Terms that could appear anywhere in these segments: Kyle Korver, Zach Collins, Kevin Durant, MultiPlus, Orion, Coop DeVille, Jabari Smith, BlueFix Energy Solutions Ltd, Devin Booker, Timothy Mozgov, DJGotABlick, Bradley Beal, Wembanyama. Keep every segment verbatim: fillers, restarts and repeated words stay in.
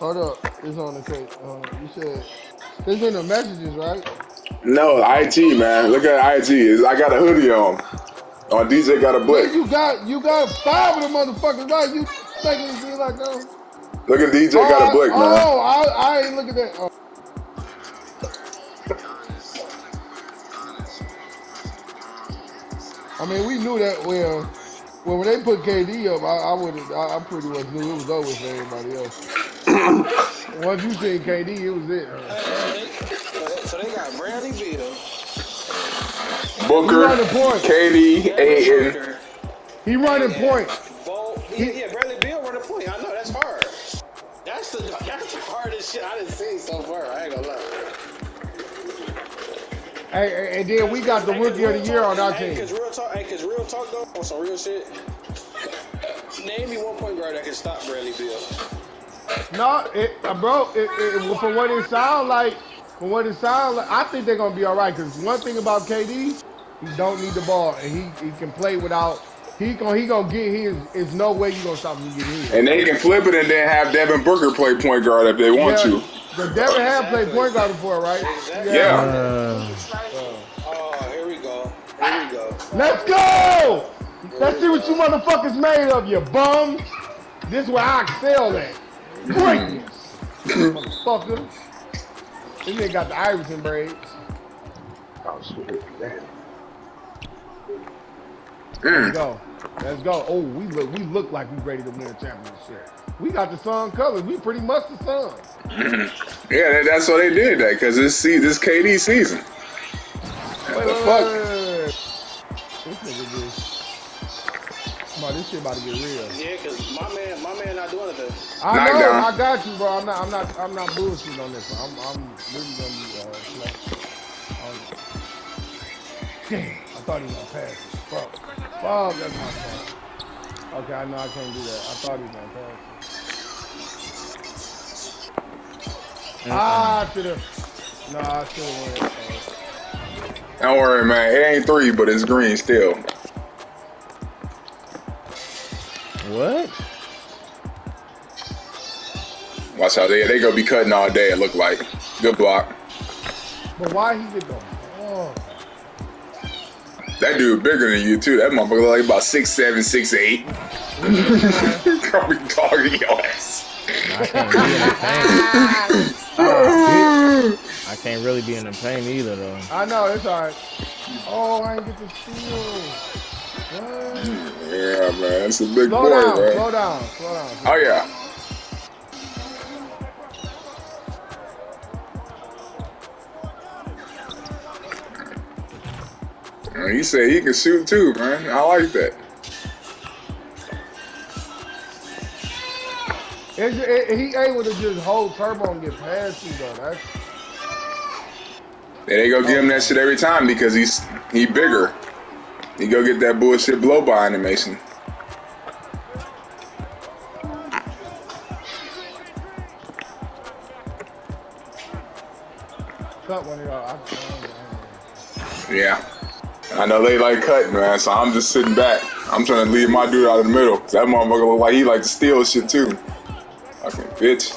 Hold up, it's on the tape. Uh, you said it's in the messages, right? No, I T man. Look at I T. I got a hoodie on. On oh, D J got a blick. You got you got five of them motherfuckers. Why you taking this shit like that? Look at D J oh, got a blick, man. Oh, I, I ain't look at that. Oh. I mean, we knew that well. Well, when they put K D up, I, I would I, I pretty much knew it was over for everybody else. Once you seen K D, it was it. Hey, so they got Bradley Beal, Booker, K D, Aiden. He running point. He, yeah, Bradley Beal running point. I know that's hard. That's the that's the hardest shit I done seen so far. I ain't gonna lie. Hey, and then we got the rookie of the year on our team. Cause real talk, hey, cause real talk though, on some real shit. Name me one point guard that can stop Bradley Beal. No, it, uh, bro, it, it, from what it sound like, from what it sound like, I think they're gonna be all right. Cause one thing about K D, he don't need the ball, and he, he can play without. He gonna he gonna get his. There's no way you gonna stop him getting his. And they can flip it and then have Devin Booker play point guard if they want yeah. to. But Devin had played point guard before, right? Exactly. Yeah. Uh, oh, here we go. Here we go. Let's go! Let's see what you motherfuckers made of, you bums. This is where I excel at. Greatness. Motherfucker. This nigga got the Iverson braids. Oh, shit. Let's go. Let's go. Oh, we look we look like we ready to win a championship. We got the sun colors. We pretty much the sun. Yeah, that's why they did that, because this see this K D season. What the fuck? This nigga just... Come on, this shit about to get real. Yeah, because my man, my man not doing anything. I Knock know, down. I got you, bro. I'm not, I'm not, I'm not bullshitting on this. I'm, I'm really gonna be uh, flat. Damn, I thought he was gonna pass it. Fuck, fuck, that's my fault. Okay, I know I can't do that. I thought he was gonna pass. Mm-hmm. Ah, I should've. No, I should've won it. Don't worry, man. It ain't three, but it's green still. What? Watch out, they they gonna be cutting all day. It look like good block. But why he get the ball? That dude bigger than you too. That motherfucker look like about six seven, six eight. Probably dogging your ass. I can't really be in the pain. Oh, I can't really be in the pain either though. I know, it's alright. Oh, I didn't get the steal. What? Yeah, man, it's a big slow boy, down, man. Slow down, slow down, slow down. Oh yeah. He said he can shoot too, man. I like that. It's, it, he able to just hold turbo and get past you, though. That's... Yeah, they go give him that shit every time because he's he bigger. He go get that bullshit blow-by animation. Cut one of y'all. Yeah. I know they like cutting, man, so I'm just sitting back. I'm trying to leave my dude out of the middle. That motherfucker look like he like to steal shit too. Fucking bitch.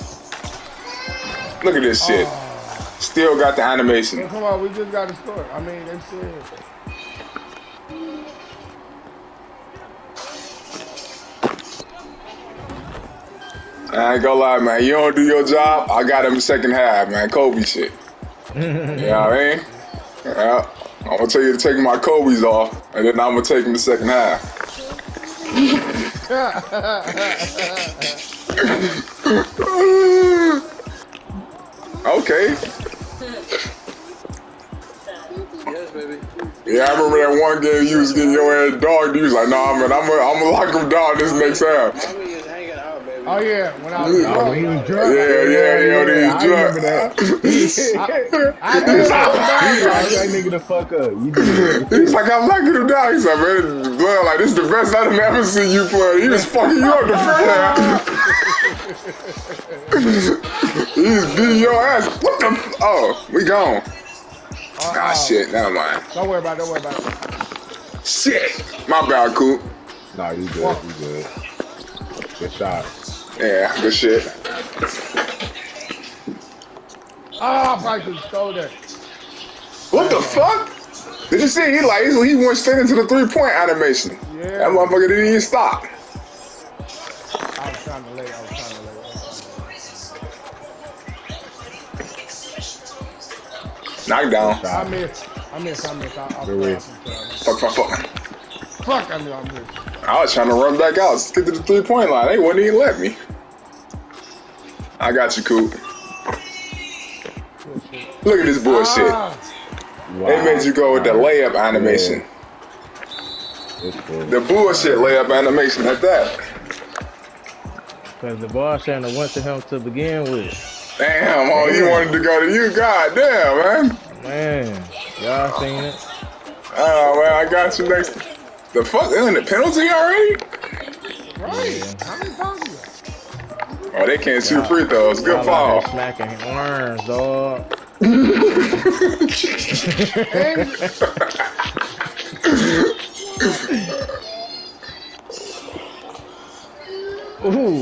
Look at this shit. Oh. Still got the animation. Well, come on, we just got to score. I mean, they said. I ain't gonna lie, man. You don't do your job, I got him second half, man. Kobe shit. You know what I mean? Yeah. I'm gonna tell you to take my Kobe's off, and then I'm gonna take him the second half. Okay. Yes, baby. Yeah, I remember that one game you was getting your ass dogged. You was like, "Nah, man, I'm gonna, I'm gonna lock him down this next half." Oh yeah, when I was, oh, when he was drunk. Yeah, yeah, yeah, when he was drunk. I remember that. I, I knew that nigga the fuck up. He's like, I'm locking him down. He's like, man, blood, like, this is the best I've ever seen you play. He was fucking you up the first half. He was beating your ass. What the? F oh, we gone. Uh, ah, uh, shit, never mind. Don't worry about it, don't worry about it. Shit. My bad, Coop. Nah, you good. You good. Good shot. Yeah, good shit. Ah, oh, by his shoulder. What the fuck? Did you see? He like he went straight into the three-point animation. Yeah. That motherfucker didn't even stop. I was trying to lay. I was trying to lay. Knockdown. I missed. I missed. I missed. I, I, I fuck, fuck, fuck. Fuck, I knew I missed. I was trying to run back out. Get to the three-point line. They wouldn't even let me. I got you, Coop. Look at this bullshit. Ah. Wow. They made you go with the layup animation. Yeah. The bullshit layup animation at that. Because the ball shouldn't have went to him to begin with. Damn, all you wanted to go to you, goddamn, man. Man, y'all seen it. Oh, man, I got you next. The fuck, isn't the penalty already? Right. How many fouls? Oh, they can't shoot free throws. Good foul. Smacking worms, dog. Ooh,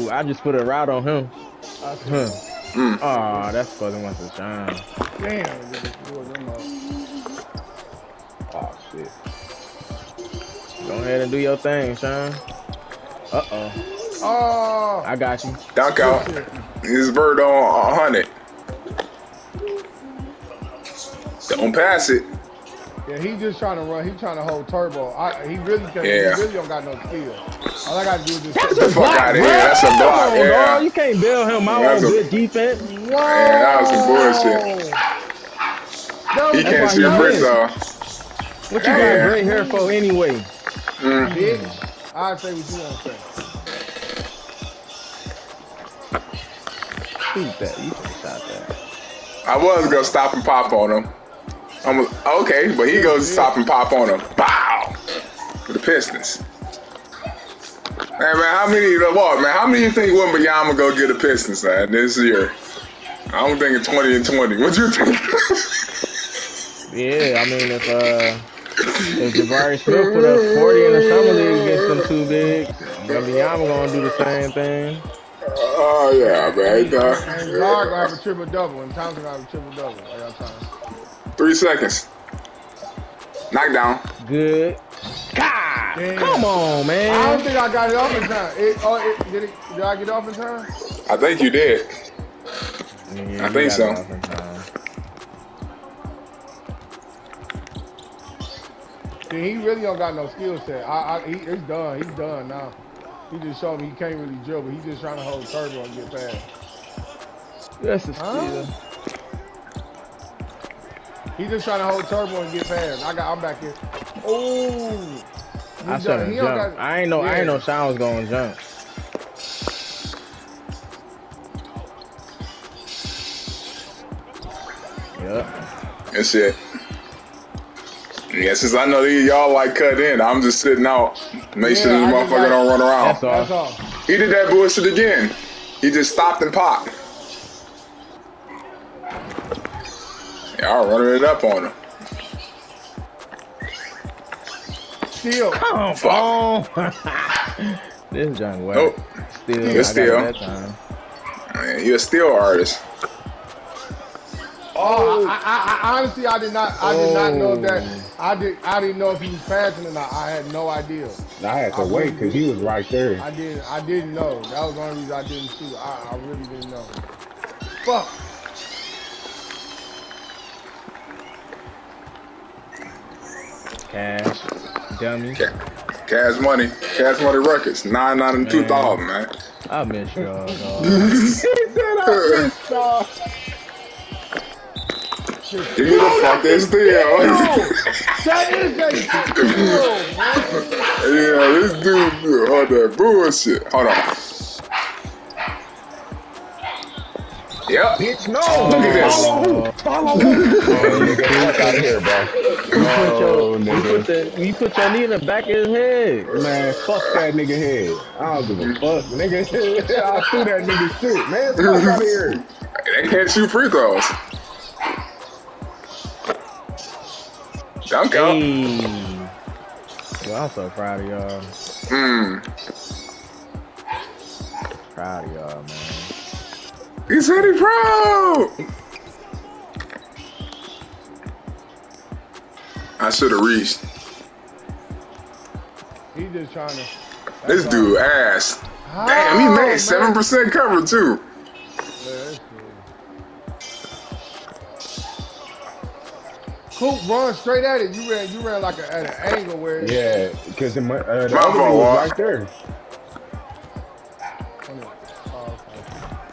I just put a route on him. Huh. Mm. Oh, that's because he wants to shine. Damn. Oh, shit. Go ahead and do your thing, Sean. Uh-oh. Oh. I got you. Knock out. His bird on one hundred. Don't pass it. Yeah, he just trying to run. He trying to hold turbo. I, he really can't. Yeah. He really don't got no skill. All I got to do is just get the fuck out of here. That's a block. Oh, yeah. Bro, you can't bail him out on good defense. Whoa. Man, that was some bullshit. Was he can't shoot bricks though. What you yeah. got gray hair for anyway? Mm. Bitch, I say what you want to say. Shoot that. You should have shot that. I was gonna stop and pop on him. I'm, okay, but he goes stop and pop on him. Bow! For the Pistons. Hey, man, how many what, man? How many you think Wembanyama go get the Pistons, man, this year? I'm thinking twenty and twenty. What you think? Yeah, I mean, if, uh, if Jabari Smith put up forty in the summer league against them too big, Wembanyama gonna do the same thing. Oh, yeah, man. And Clark gonna have a triple-double, and Thompson gonna have a triple-double. I got time. Three seconds. Knockdown. Good. God, damn. Come on, man. I don't think I got it off in time. It, oh, it, did, it, did I get off in time? I think you did. Yeah, I think so. See, he really don't got no skill set. I, I, he, it's done. He's done now. He just showed me he can't really dribble. He's just trying to hold turbo and get past. That's a steal. He just trying to hold turbo and get past. I got. I'm back here. Oh, I should have jumped. I ain't know. Yeah. I ain't know Sean was going to jump. Yep. That's it. Yeah, since I know these y'all like cut in, I'm just sitting out. Make yeah, sure this motherfucker like, don't run around. That's all. That's all. He did that bullshit again. He just stopped and popped. Y'all running it up on him. Steal. Come on. This is John Wayne. Nope. Steal. You're steal. Man, you're a steal artist. Oh, I, I, I, honestly, I did not. I oh. did not know that. I did. I didn't know if he was passing or not. I had no idea. I had to I wait because he was right there. I did. I didn't know. That was the only reason I didn't shoot. I, I really didn't know. Fuck. Cash, dummy. Cash money. Cash money records. Nine nine and two thousand, man. I miss y'all, dog. He said I miss y'all. Give me the fuck this deal. Yeah, this dude on that bullshit. Hold on. Yep. Bitch, no. Oh, look at this. Follow, follow. Oh, get out of here, bro. Oh, you, put your, you, put the, you put your knee in the back of his head. Man, fuck that nigga head. I don't give a fuck, nigga. I threw that nigga shit. Man, fuck out of here. They can't shoot free throws. Dunk hey. Out. I'm so proud of y'all. Mm. Proud of y'all, man. He said he proud. I should have reached. He just trying to. This dude ass. Oh, damn, he made seven percent cover too. Coop run straight at it. You ran, you ran like a, at an angle where. It yeah, because uh, the other ball was right there.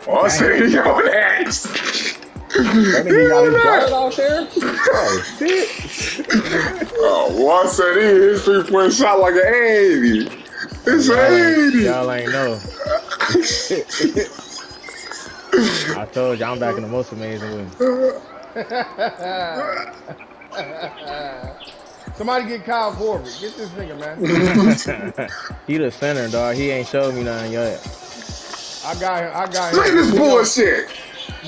Oh, I see you on ass. That nigga got his guard out there. Oh shit. Oh, one said he hit his three point shot like an eighty. It's eighty. Y'all ain't know. I told you I'm back in the most amazing way. Somebody get Kyle Korver. Get this nigga, man. He the center, dog. He ain't showed me nothing yet. I got him. I got him. Look at this bullshit.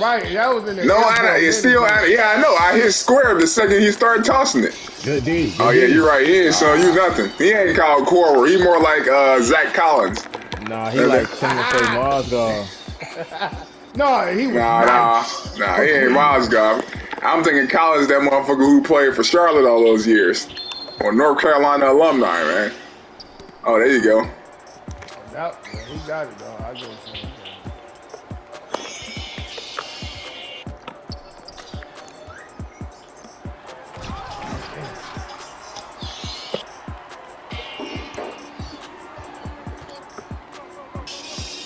Right, that was in the. No, I, it's still out. Yeah, I know. I hit square the second he started tossing it. Good D. Good oh yeah, you're right. He ain't showing you nothing. He ain't Kyle Korver. He more like uh, Zach Collins. Nah, he like Timothy Mozgov. No, he was nah, nice. nah, nah, he ain't Mozgov. I'm thinking Collins, that motherfucker who played for Charlotte all those years, or North Carolina alumni, man. Oh, there you go. That, yeah, he got it, dog. I go.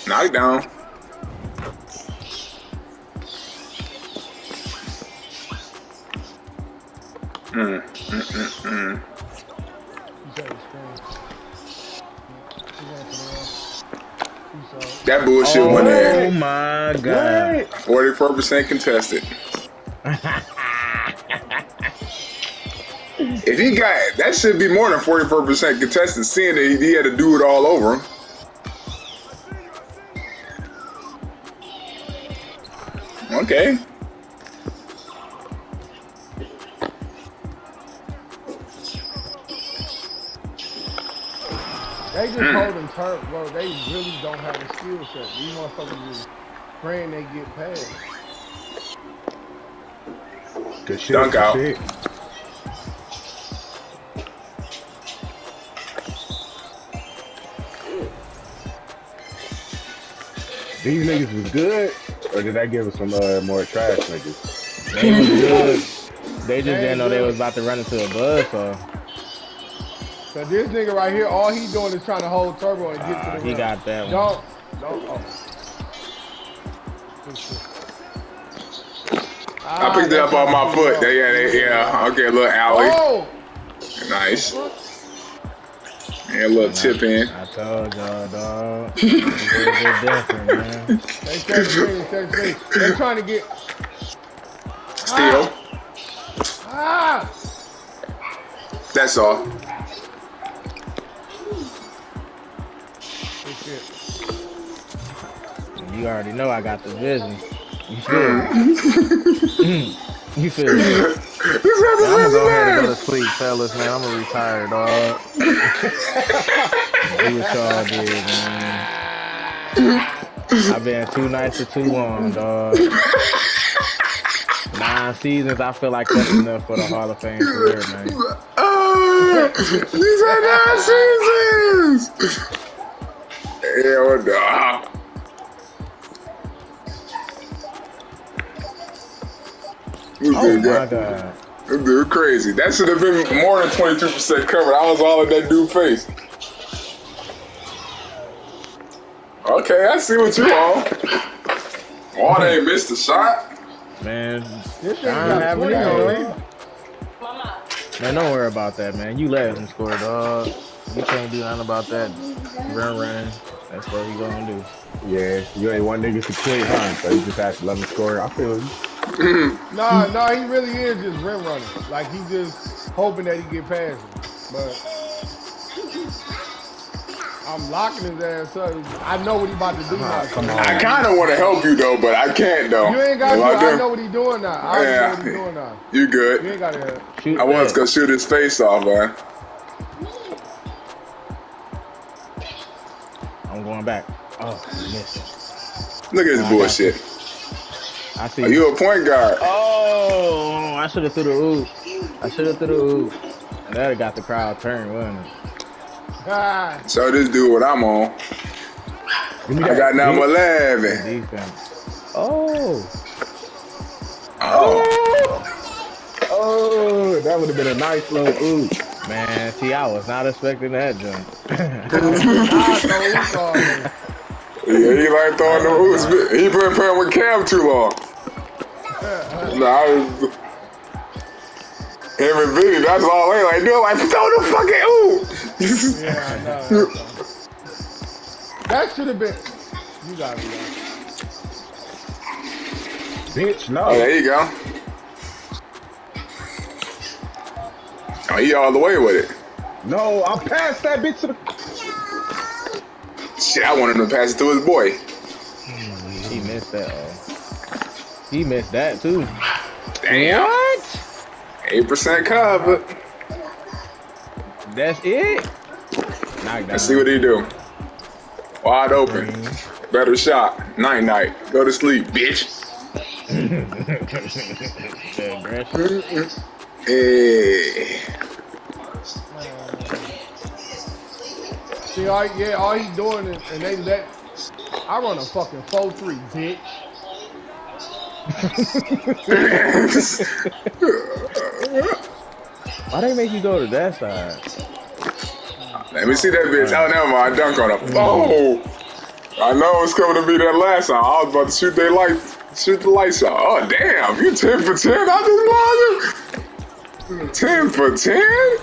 Knock down. Mm, mm, mm, mm. That bullshit oh, went in. Oh my god. forty-four percent contested. If he got, that should be more than forty-four percent contested, seeing that he had to do it all over him. Okay. They just mm. hold and turn, bro. They really don't have a skill set. These motherfuckers just praying they get passed. Good shit. Dunk good out. Shit. These niggas was good, or did I give us some uh, more trash niggas? They was good. They just they didn't know good. They was about to run into a buzz, so. So this nigga right here, all he doing is trying to hold turbo and get uh, to the he run. Got that one. Don't, don't, oh. I picked it up on my foot. They, yeah, they, yeah, okay, a little alley. Oh. Nice. Yeah, a little tip in. I told y'all, dog. It's a little different, man. They text me, text me. They're trying to get. Steal. Ah. Ah. That's all. You already know I got the vision. You feel me? You feel me? I'm gonna go ahead and go to sleep, fellas, man. I'm gonna retire, dog. Do what y'all did, man. I've been two nights or too long, dog. Nine seasons, I feel like that's enough for the Hall of Fame career, man. Uh, these are nine seasons! Hell no. This oh dude, my God. This dude crazy. That should have been more than twenty-two percent covered. I was all in that dude's face. Okay, I see what you all. Oh, they missed the shot. Man, this I'm having it man. man, don't worry about that, man. You let him score, dog. You can't do nothing about that. Run, run. That's what we gonna do. Yeah, you ain't one nigga to quit, huh? So you just have to let him score. I feel you. nah, nah, he really is just rim running. Like he just hoping that he get past him. But I'm locking his ass up. I know what he about to do now. Come on. I kind of want to help you though, but I can't though. You ain't got to. I, I know what he doing now. I yeah. know what he doing now. You good? You ain't got to help. I was gonna shoot his face off, man. I'm going back. Oh, yes. Look at this oh, bullshit. I see. Are you a point guard? Oh, I should have threw the oop. I should have threw the oop. And that got the crowd turned, wasn't it? Ah. So this dude, what I'm on, I got number eleven. Defense. Oh. Oh. Oh, that would have been a nice little oop. Man, see, I was not expecting that jump. Yeah, he like throwing the hoops. He been playing with Cam too long. Nah, I was... Every video, that's all they like, dude, like, throw the fucking oop. Yeah, I know. That should have been... You got me. Bitch, no. Oh, there you go. Oh, he all the way with it. No, I passed that bitch to the... Shit, I wanted him to pass it to his boy. He missed that. Uh, he missed that, too. Damn. What? eight percent cover. That's it? Let's see what he do. Wide open. Mm-hmm. Better shot. Night-night. Go to sleep, bitch. Hey. See, all, yeah, all he's doing is, and they let, I run a fucking four three, bitch. Why they make you go to that side? Let me see that bitch. Oh, never mind. I dunk on him. Oh, I know it's coming to be that last time. I was about to shoot their lights, shoot the lights out. Oh, damn. You ten for ten. I just lost it. ten for ten?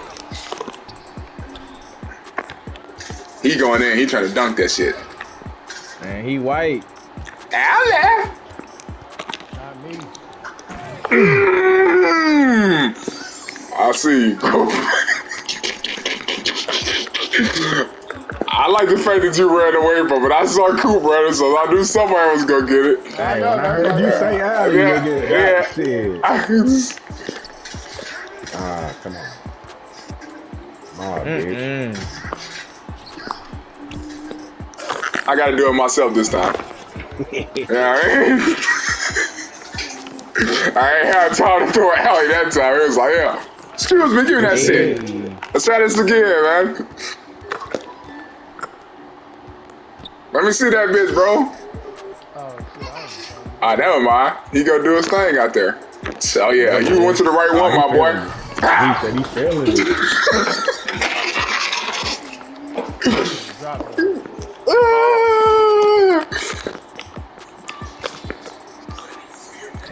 He going in. He trying to dunk that shit. Man, he white. Alley. Not me. Mm. I see. I like the fact that you ran away from it. I saw Coop running, so I knew somebody was going to get it. Hey, I, know, I heard I you know. say alley. Yeah, you get yeah. Shit. I just, Ah, come on. Oh, bitch. Mm-mm. I gotta do it myself this time. Yeah, I ain't, I ain't had time to throw an alley that time. It was like, yeah. Excuse me, give me that shit. Let's try this again, man. Let me see that bitch, bro. Ah, oh, never mind. He gonna do his thing out there. Oh, yeah. You went to the right oh, one, my boy. It. Ah. He said he's failing it.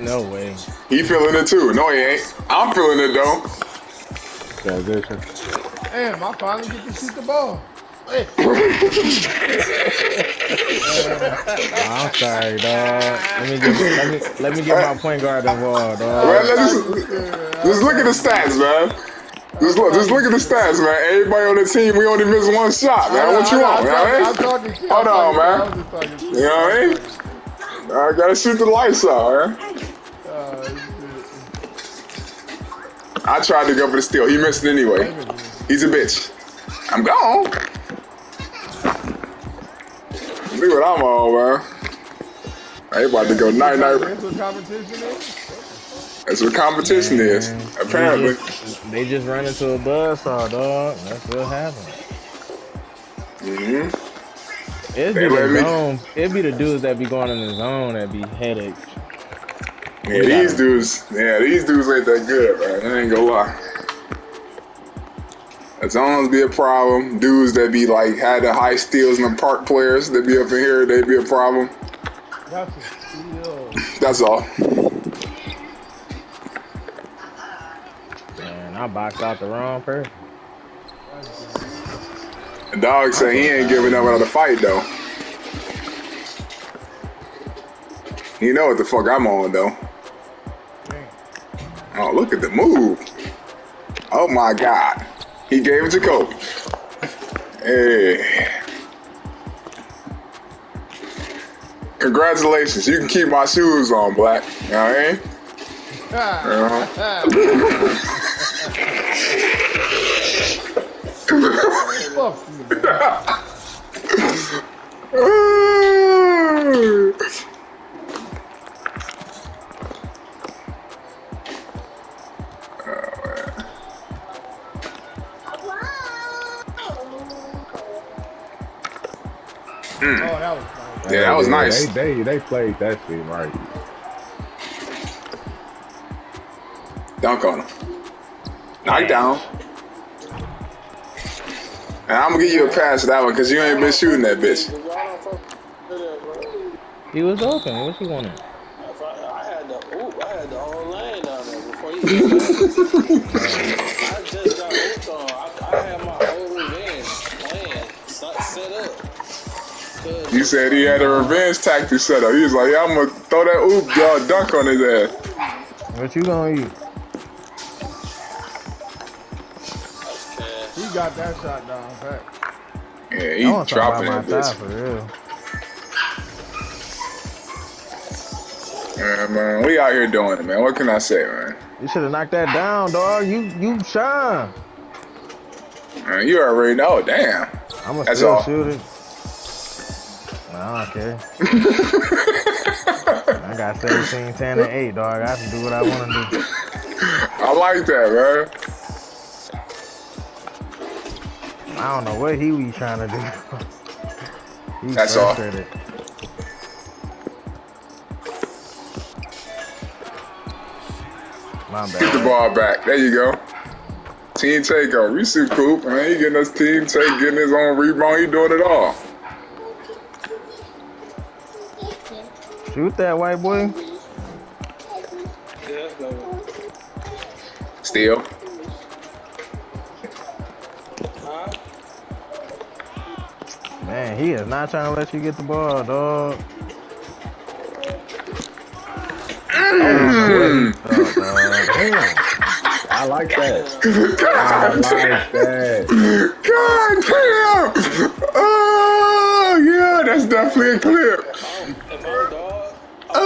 No way. He feeling it too. No, he ain't. I'm feeling it though. Transition. Damn, I finally get to shoot the ball. Hey. I'm sorry, dog. Let me get let me, let me get my point guard involved, dog. Man, just, just look at the stats, man. Just look, just look at the stats, man. Everybody on the team, we only missed one shot, man. What you want, man? Hold on, man. You know what I mean? I gotta shoot the lights out, man. I tried to go for the steal. He missed it anyway. He's a bitch. I'm gone. See what I'm on, man. I ain't about to go night night. That's what competition is. That's what competition man. is. Apparently. They just, they just ran into a buzzsaw, dog. That's what happened. Mm-hmm. It'd be the zone. It'd be the dudes that be going in the zone that be headaches. Yeah, we these dudes. Yeah, these dudes ain't that good, man. I ain't gonna lie. It's always be a problem. Dudes that be like had the high steals and the park players that be up in here, they be a problem. That's a steal. That's all. Man, I boxed out the wrong person. The dog said he ain't giving up without a fight though. You know what the fuck I'm on though. Oh, look at the move. Oh my God. He gave it to Kobe. Hey. Congratulations. You can keep my shoes on, Black. You know what I mean? Uh-huh. Mm. Oh, that was nice. Yeah, that was nice. They, they, they played that shit right. Dunk on him. Knock down. And I'm gonna give you a pass for that one because you ain't been shooting that bitch. He was open. What you wanted? I had the oop. I had the whole lane down there before you. I just got hooked on. I, I had my whole revenge plan set up. You said he had a revenge tactic set up. He was like, yeah, I'm gonna throw that oop, y'all dunk on his ass. What you gonna eat? Got that shot down, back. Yeah, he's dropping that bitch. For real. Yeah, man, we out here doing it, man. What can I say, man? You should have knocked that down, dog. You, you shine. Man, you already know. Damn. I'm gonna still shoot it. I don't care. I got seventeen, ten, and eight, dog. I can do what I want to do. I like that, man. I don't know what he was trying to do. He's That's all. My bad. Get the ball back. There you go. Team takeover. You see Coop, man. He getting us team take, getting his own rebound. He doing it all. Shoot that, white boy. Steal. Man, he is not trying to let you get the ball, dog. Mm. Oh, shit. Oh, dog. I like that. God I like damn. that. God damn! Oh, yeah, that's definitely a clip. Uh.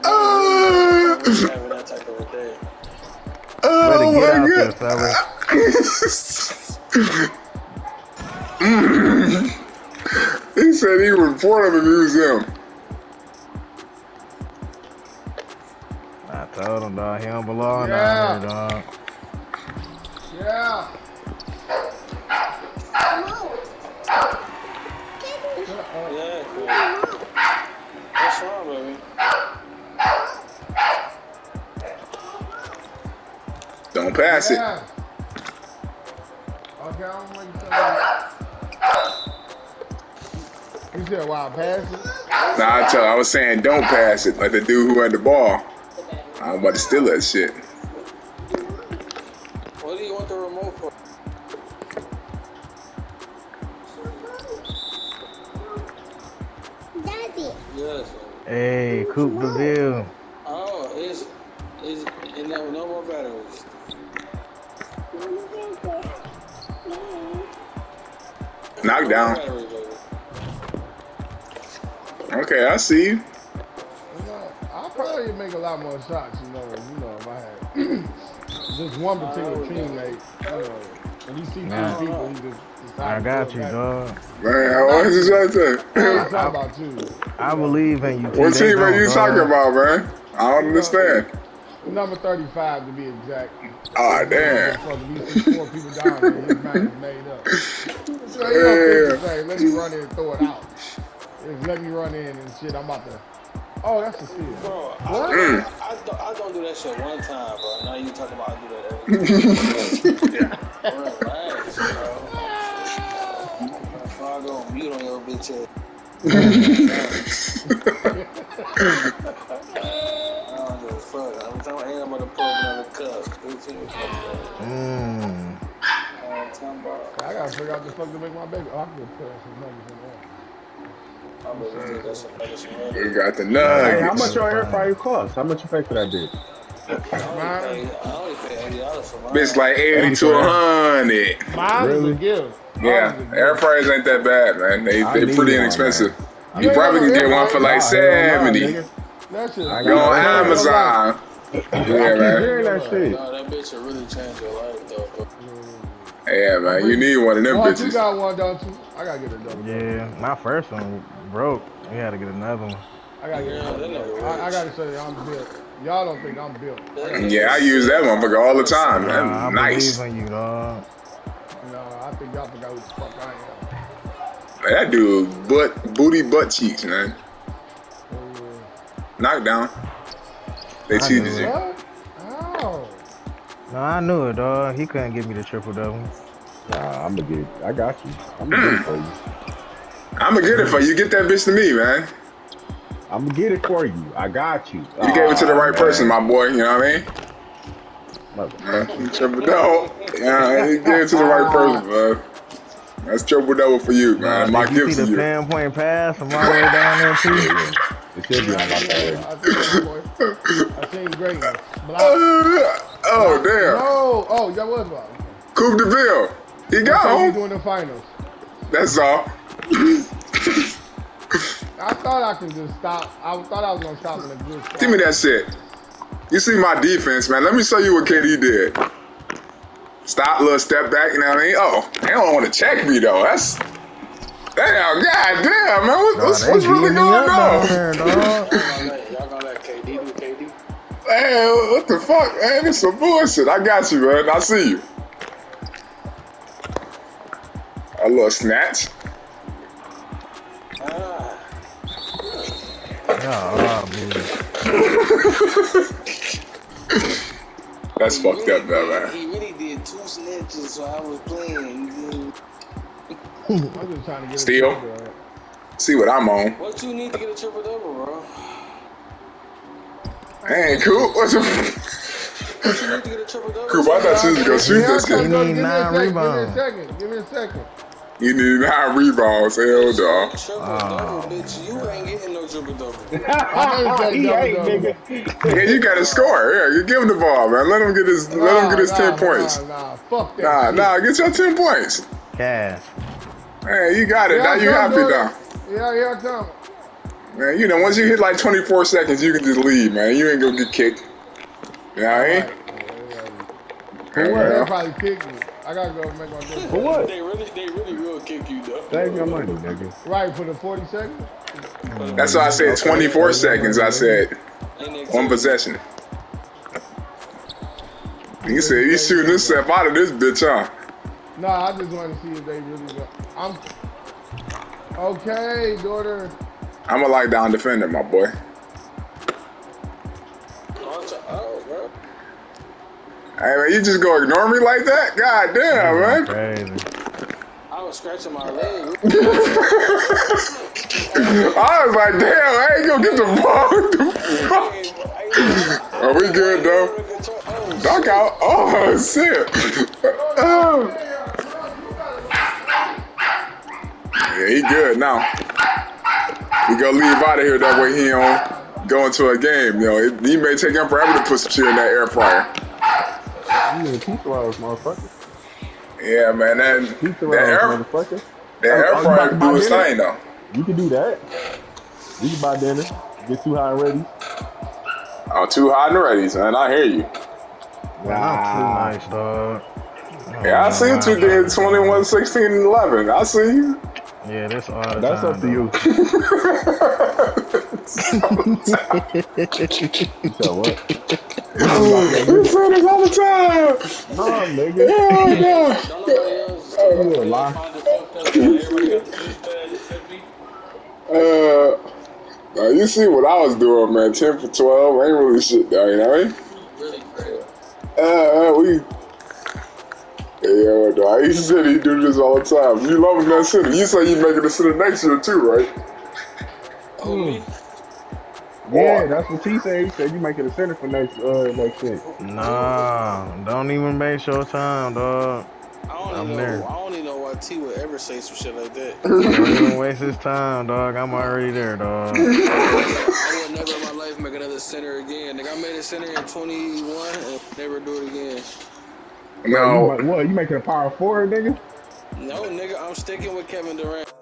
uh. Oh my God! mm. He said he would report him if he was him. I told him, dog. He don't belong down here, dog. Yeah. Yeah, cool. What's wrong, baby? Don't pass yeah. it. Okay, I'm waiting for that. You said, wow, pass it? Nah, I, tell, I was saying don't pass it, like the dude who had the ball. I'm about to steal that shit. What do you want the remote for? Daddy. Yes. Hey, Coop DeVille. Oh, it's, it's and there were no more battles. Knockdown. Okay, I see you. You know, I'll probably make a lot more shots, you know, you know, if I had just one particular teammate. Uh, when you see two nah. people, you just I got you, dog. Man, what is this right there? I, about you. I believe in you. What team are you talking about, man? I don't understand. Number thirty-five to be exact. Oh, damn. Four people down there. His mind is made up. So he don't say, let me run in and throw it out. Just let me run in and shit. I'm about to. Oh, that's a steal. Bro, I, I, I, I don't do that shit one time, bro. Now you talking about I do that every time. Bro, relax, bro. I'm going to mute on your bitch ass. I'm talking about the program cup. Mmm. I gotta figure out the fuck to make my baby. Oh, I'm gonna put some nuggets in there. You got the nuggets. Hey, how much your air fryer cost? How much you pay for that bitch? I only pay eighty dollars for mine. Bitch, like eighty to a hundred. Mine is a gift. Yeah, air fryers ain't that bad, man. They they pretty inexpensive. You probably can get one for like seventy. That shit. I go on Amazon. Yeah, man. Hearing that shit. Nah, that bitch will really change your life, though. Yeah, man. You need one of them oh, bitches. You got one, don't you? I gotta get another one. Yeah, my first one broke. We had to get another one. I gotta get another one. I, I gotta say, I'm built. Y'all don't think I'm built. Yeah, I use that motherfucker all the time, yeah, man. I nice. I believe in you, dog. No, I think y'all forgot who the fuck I am. Man, that dude, butt, booty butt cheeks, man. Knockdown. They cheated you. Oh. No, I knew it, dog. He couldn't give me the triple double. Nah, I'm gonna get it. I got you. I'm gonna get it for you. I'm gonna get it for you. Get that bitch to me, man. I'm gonna get it for you. I got you. You oh, gave it to the right man. person, my boy. You know what I mean? Motherfucker. Triple double. Yeah, you gave it to the right person, man. That's triple double for you, man. My gift to you. Did you see the pan point pass from all the way down there too? It should be on my way. I seen great. Block. Oh, Block. damn. No. Oh, that was block. Coop DeVille. He got home. He's doing the finals. That's all. I thought I could just stop. I thought I was going to stop in a good spot. Give me that shit. You see my defense, man. Let me show you what K D did. Stop, little step back. You know what I mean? Oh, they don't want to check me, though. That's... Damn, god damn, man, what, nah, what's, what's really going on? Y'all gonna let K D do K D? Hey, what the fuck, man? This is some bullshit. I got you, man. I see you. A little snatch. Ah. Oh, That's he fucked really, up, though, man. He really did two snatches while I was playing. Steal. See what I'm on. What you need to get a triple double, bro? Hey, Coop. What you need to get a triple double? Coop, I thought you was gonna shoot this kid. You need nine rebounds. Give me a second. Give me a second. You need nine rebounds, hell, dog. Triple double, bitch. You ain't getting no triple double. Yeah, you gotta score. Yeah, you give him the ball, man. Let him get his. Let him get his ten points. Nah, fuck that. Nah, nah, get your ten points. Cash. Man, you got it. Yeah, now you happy, now. Yeah, yeah, I come. Man, you know, once you hit like twenty-four seconds, you can just leave, man. You ain't gonna get kicked. You know what I mean? They probably kick me. I gotta go make my deal. For what? They really, they really will kick you, though. Save your money, nigga. Right, for the forty seconds? That's why I said twenty-four seconds, I said. One possession. You said, you shooting this stuff out of this bitch, huh? Nah, I just want to see if they really go. I'm okay, daughter. I'm a lock down defender, my boy. Oh, bro. Hey, man, you just go ignore me like that? God damn, man. Crazy. I was scratching my leg. I was like, damn, I ain't gonna get the ball. Are we good, though? Knock out. Oh, shit. Oh. Yeah, he good now. We gonna leave out of here that way he don't go into a game. You know, it, he may take him forever to put some shit in that air fryer. You need pizza rolls, motherfucker. Yeah, man, that pizza rolls, motherfucker. That air fryer can do his thing though. You can do that. You can buy dinner. Get too high and ready. Oh, too high and ready, man. I hear you. Wow, too nice, dog. Yeah, I see you two did twenty-one, sixteen, and eleven. I see you. Yeah, that's all the That's time, up to you. So what? You say this all the time. No, nigga. Yeah, no. Oh, you a lie. Uh, now you see what I was doing, man. ten for twelve. Ain't really shit, though, you know what I mean? Uh, we... Yeah, dog. He said he do this all the time. You love that city. You say you making it to the next year too, right? Mm. Yeah, that's what he said. He said you making a center for next uh next year. Nah, don't even make your time, dog. I don't I'm even there. know. I don't even know why T would ever say some shit like that. Don't even waste his time, dog. I'm already there, dog. I would never in my life make another center again. Like I made a center in twenty-one and never do it again. No. What, you making a power forward, nigga? No, nigga, I'm sticking with Kevin Durant.